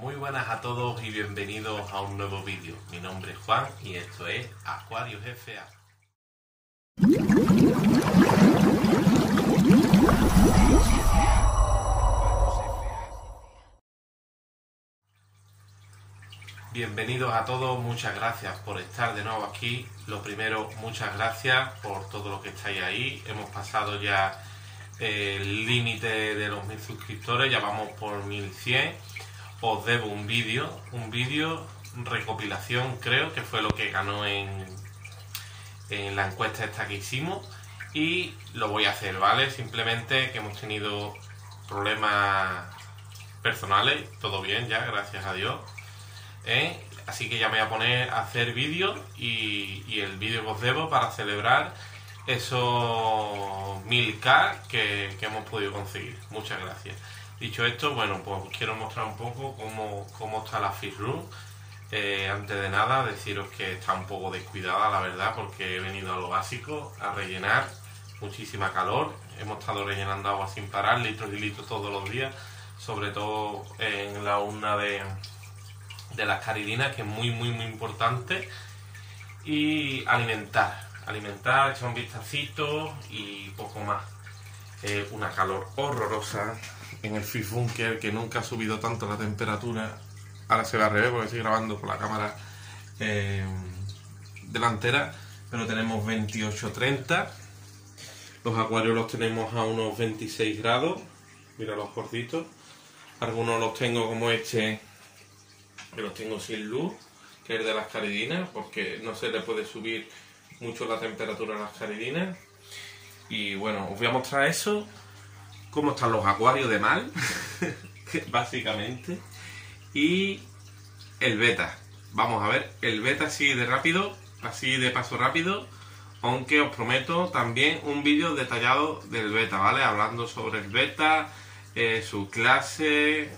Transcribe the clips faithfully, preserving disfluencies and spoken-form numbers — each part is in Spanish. Muy buenas a todos y bienvenidos a un nuevo vídeo. Mi nombre es Juan y esto es Acuarios F A Bienvenidos a todos, muchas gracias por estar de nuevo aquí. Lo primero, muchas gracias por todo lo que estáis ahí. Hemos pasado ya el límite de los mil suscriptores, ya vamos por mil cien. Os debo un vídeo, un vídeo recopilación, creo que fue lo que ganó en, en la encuesta esta que hicimos, y lo voy a hacer, ¿vale? Simplemente que hemos tenido problemas personales, todo bien ya, gracias a Dios, ¿eh? Así que ya me voy a poner a hacer vídeos y, y el vídeo que os debo para celebrar esos mil K que, que hemos podido conseguir. Muchas gracias. Dicho esto, bueno, pues quiero mostrar un poco cómo, cómo está la Fish Room. Eh, antes de nada, deciros que está un poco descuidada, la verdad, porque he venido a lo básico, a rellenar. Muchísima calor. Hemos estado rellenando agua sin parar, litros y litros todos los días, sobre todo en la urna de, de las caridinas, que es muy, muy, muy importante. Y alimentar, alimentar, echar un vistacito y poco más. Eh, una calor horrorosa en el Fish Bunker, que nunca ha subido tanto la temperatura. Ahora se ve al revés porque estoy grabando con la cámara eh, delantera, pero tenemos veintiocho treinta. Los acuarios los tenemos a unos veintiséis grados. Mira los cortitos. Algunos los tengo como este, que los tengo sin luz, que es de las caridinas, porque no se le puede subir mucho la temperatura a las caridinas. Y bueno, os voy a mostrar eso, cómo están los acuarios de mal, básicamente, y el beta. Vamos a ver el beta así de rápido, así de paso rápido, aunque os prometo también un vídeo detallado del beta, ¿vale? Hablando sobre el beta, eh, su clase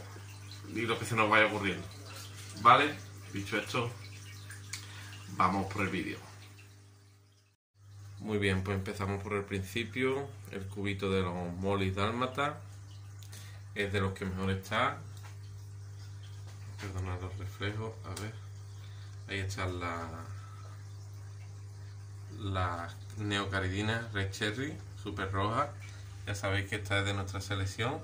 y lo que se nos vaya ocurriendo, ¿vale? Dicho esto, vamos por el vídeo. Muy bien, pues empezamos por el principio. El cubito de los molis dálmata es de los que mejor está. Perdonad los reflejos, a ver. Ahí están las la neocaridina red cherry, súper roja. Ya sabéis que esta es de nuestra selección.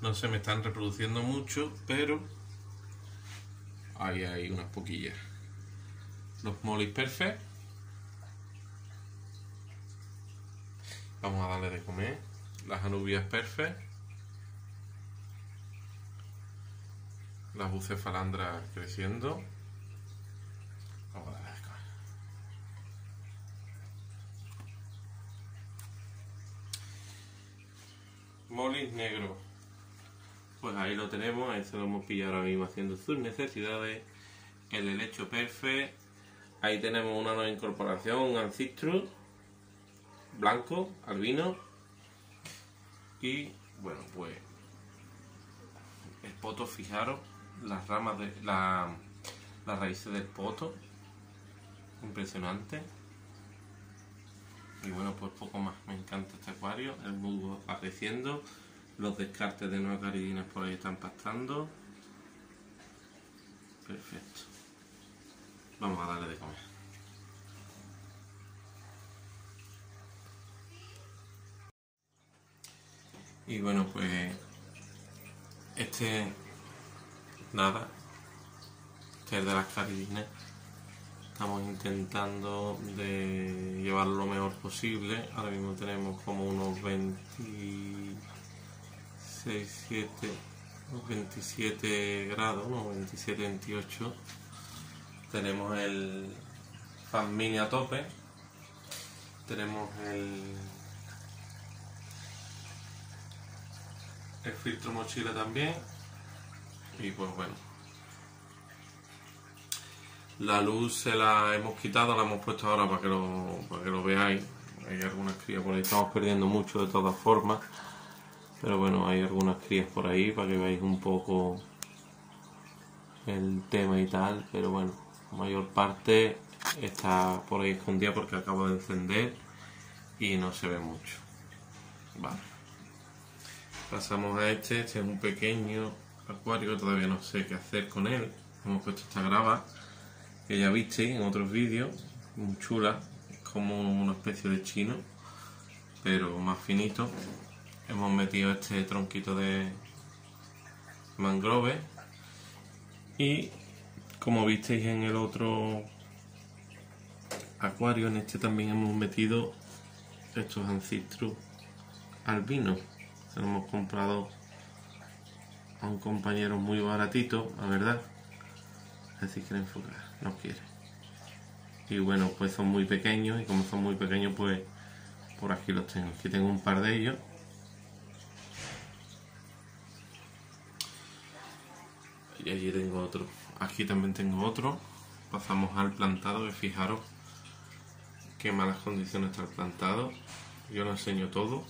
No se me están reproduciendo mucho, pero ahí hay unas poquillas. Los molis perfect. Vamos a darle de comer. Las anubias perfect. Las bucefalandras creciendo. Vamos a darle de comer. Molis negro. Pues ahí lo tenemos. Ahí se lo hemos pillado ahora mismo haciendo sus necesidades. El helecho perfect. Ahí tenemos una nueva incorporación, un Ancistrus blanco, albino. Y bueno, pues el poto, fijaros, las ramas de la, las raíces del poto. Impresionante. Y bueno, pues poco más. Me encanta este acuario. El musgo va creciendo. Los descartes de neocaridinas por ahí están pastando. Perfecto. Vamos a darle de comer. Y bueno, pues este nada, este es de las caridinas. Estamos intentando de llevarlo lo mejor posible. Ahora mismo tenemos como unos veintiséis, veintisiete, unos veintisiete grados, unos veintisiete, veintiocho. Tenemos el fan mini a tope, tenemos el, el filtro mochila también, y pues bueno, la luz se la hemos quitado, la hemos puesto ahora para que lo, para que lo veáis. Hay algunas crías por ahí, estamos perdiendo mucho de todas formas, pero bueno, hay algunas crías por ahí para que veáis un poco el tema y tal, pero bueno, mayor parte está por ahí escondida porque acabo de encender y no se ve mucho. Vale, Pasamos a este, este es un pequeño acuario, todavía no sé qué hacer con él. Hemos puesto esta grava, que ya visteis en otros vídeos, muy chula, es como una especie de chino, pero más finito. Hemos metido este tronquito de mangrove y, como visteis en el otro acuario, en este también hemos metido estos Ancistrus albinos. Se los hemos comprado a un compañero muy baratito, la verdad. Así que enfocar, no quiere. Y bueno, pues son muy pequeños, y como son muy pequeños, pues por aquí los tengo. Aquí tengo un par de ellos. Y allí tengo otro. Aquí también tengo otro. Pasamos al plantado, que fijaros qué malas condiciones está el plantado. Yo lo enseño todo,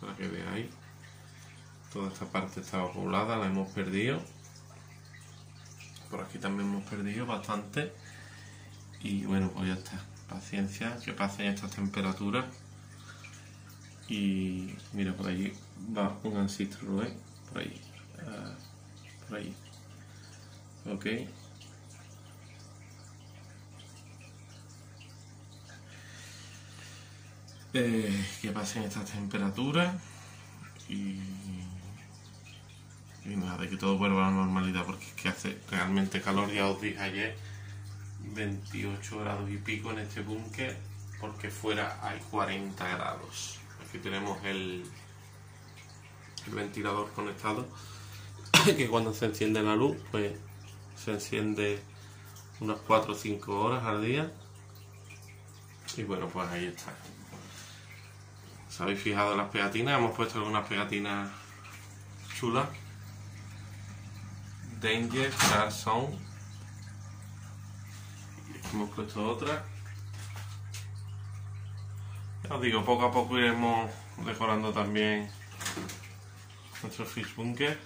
para que veáis. Toda esta parte estaba poblada, la hemos perdido. Por aquí también hemos perdido bastante. Y bueno, pues ya está. Paciencia, que pasen estas temperaturas. Y mira, por allí va un Ancistrus, ¿eh? Por ahí. Uh, por ahí. Ok. Eh, que pasen estas temperaturas. Y... y nada, de que todo vuelva a la normalidad, porque es que hace realmente calor. Ya os dije ayer, veintiocho grados y pico en este búnker, porque fuera hay cuarenta grados. Aquí tenemos el, el ventilador conectado, que cuando se enciende la luz, pues se enciende unas cuatro o cinco horas al día. Y bueno, pues ahí está. ¿Os habéis fijado en las pegatinas? Hemos puesto algunas pegatinas chulas. Danger, Car Zone. Y aquí hemos puesto otra. Ya os digo, poco a poco iremos decorando también nuestro Fish Bunker.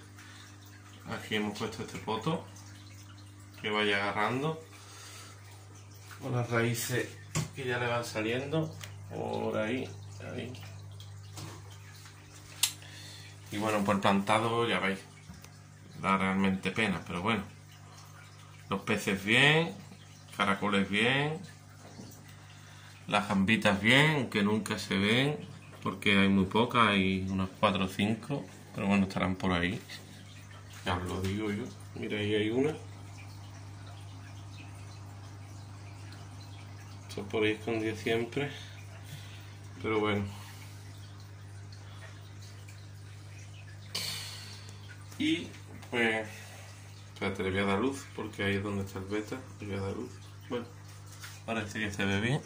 Aquí hemos puesto este poto, que vaya agarrando, con las raíces que ya le van saliendo. Por ahí, ahí. Y bueno, por plantado ya veis, da realmente pena, pero bueno, los peces bien, caracoles bien, las gambitas bien, que nunca se ven porque hay muy pocas, hay unas cuatro o cinco, pero bueno, estarán por ahí, ya os lo digo yo. Mira, ahí hay una, esto por ahí escondido siempre, pero bueno. Y pues, espérate, le voy a dar luz, porque ahí es donde está el beta, le voy a dar luz. Bueno, ahora este ya se ve bien.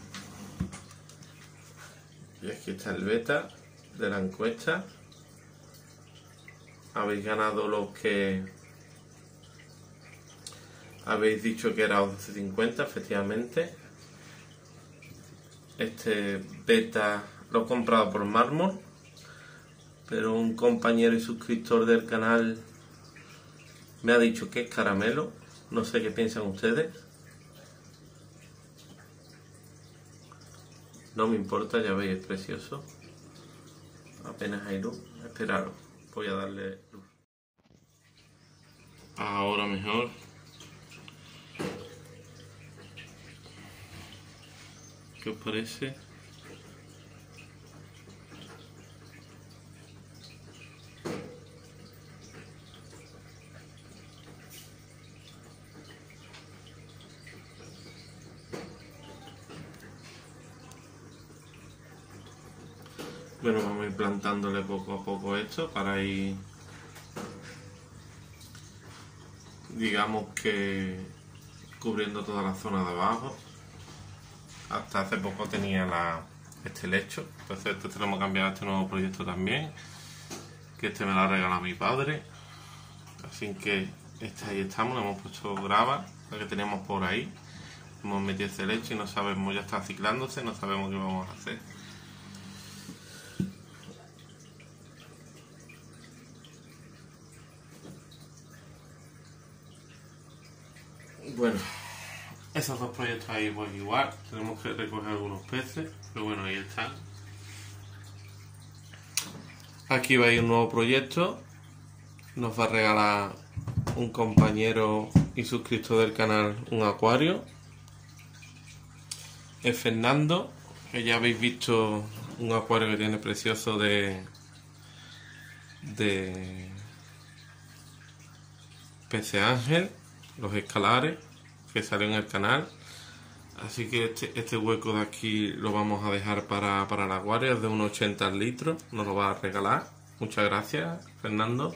Y aquí está el beta de la encuesta. Habéis ganado los que habéis dicho que era once cincuenta, efectivamente. Este beta lo he comprado por mármol, pero un compañero y suscriptor del canal me ha dicho que es caramelo. No sé qué piensan ustedes. No me importa, ya veis, es precioso. Apenas hay luz. Esperaros, voy a darle luz. Ahora mejor. ¿Qué os parece? Bueno, vamos a ir plantándole poco a poco esto para ir, digamos que, cubriendo toda la zona de abajo. Hasta hace poco tenía la, este lecho, entonces este lo hemos cambiado a este nuevo proyecto también, que este me lo ha regalado mi padre. Así que este ahí estamos, le hemos puesto grava, la que teníamos por ahí. Hemos metido este lecho y no sabemos, ya está ciclándose, no sabemos qué vamos a hacer. Bueno, esos dos proyectos ahí pues igual, tenemos que recoger algunos peces, pero bueno, ahí están. Aquí va a ir un nuevo proyecto. Nos va a regalar un compañero y suscriptor del canal un acuario. Es Fernando, que ya habéis visto un acuario que tiene precioso de, de pece ángel, los escalares, que salió en el canal. Así que este, este hueco de aquí lo vamos a dejar para, para el acuario, es de unos ochenta litros, nos lo va a regalar. Muchas gracias, Fernando.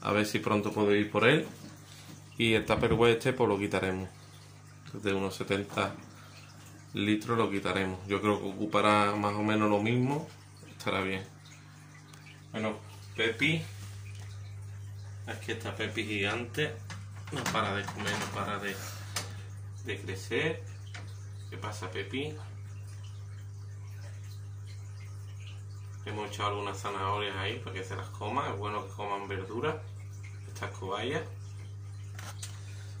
A ver si pronto puedo ir por él. Y el tupperware este pues lo quitaremos. De unos setenta litros lo quitaremos. Yo creo que ocupará más o menos lo mismo. Estará bien. Bueno, Pepi. Aquí está Pepi gigante. No para de comer, no para de, de crecer. ¿Qué pasa, Pepi? Hemos echado algunas zanahorias ahí para que se las coma. Es bueno que coman verduras. Estas cobayas.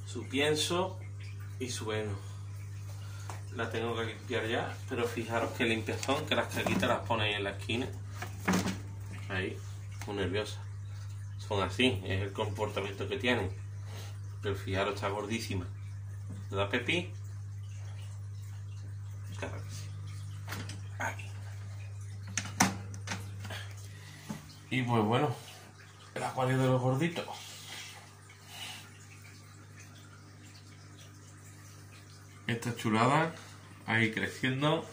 Su pienso y su heno. La tengo que limpiar ya. Pero fijaros que limpiazón, que las caquitas las ponéis en la esquina. Ahí, muy nerviosa. Son así, es el comportamiento que tienen. Pero fijaros, está gordísima. ¿Verdad, Pepi? Claro que sí. Aquí. Y pues bueno, el acuario de los gorditos. Esta chulada, ahí creciendo.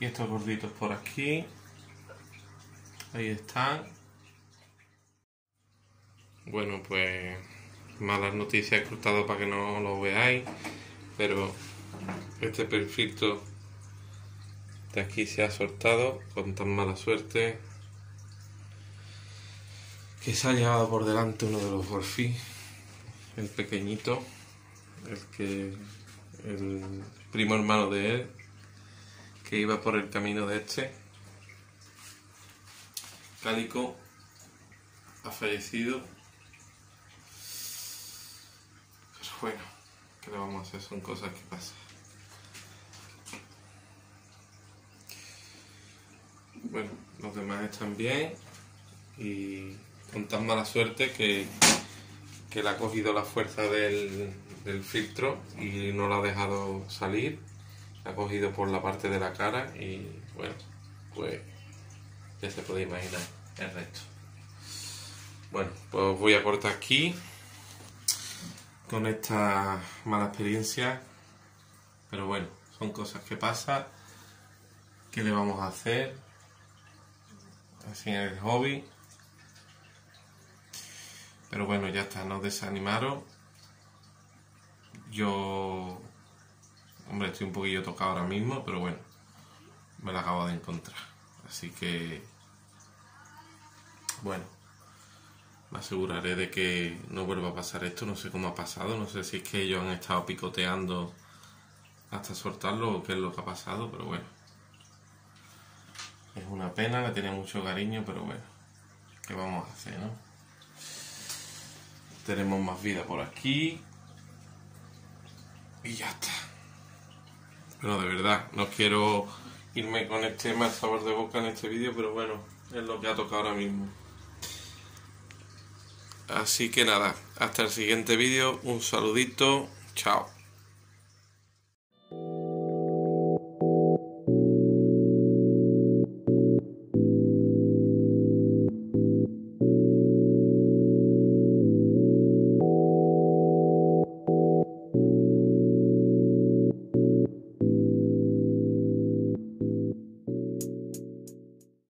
Y estos gorditos por aquí. Ahí están. Bueno, pues malas noticias, he cortado para que no lo veáis. Pero este perfilto de aquí se ha soltado con tan mala suerte que se ha llevado por delante uno de los golfis, el pequeñito, el que el primo hermano de él, que iba por el camino de este. Cálico ha fallecido. Pero bueno, ¿qué le vamos a hacer? Son cosas que pasan. Bueno, los demás están bien y con tan mala suerte que, que le ha cogido la fuerza del, del filtro y no la ha dejado salir. La ha cogido por la parte de la cara y bueno, pues ya se puede imaginar el resto. Bueno, pues voy a cortar aquí. Con esta mala experiencia, pero bueno, son cosas que pasan. ¿Qué le vamos a hacer? Así es el hobby. Pero bueno, ya está, no desanimaros. Yo, hombre, estoy un poquillo tocado ahora mismo, pero bueno, me la acabo de encontrar. Así que, bueno, me aseguraré de que no vuelva a pasar esto. No sé cómo ha pasado, no sé si es que ellos han estado picoteando hasta soltarlo o qué es lo que ha pasado, pero bueno, es una pena, le tenía mucho cariño, pero bueno, ¿qué vamos a hacer, no? Tenemos más vida por aquí y ya está. Bueno, de verdad, no quiero irme con este mal sabor de boca en este vídeo, pero bueno, es lo que ha tocado ahora mismo. Así que nada, hasta el siguiente vídeo, un saludito, chao.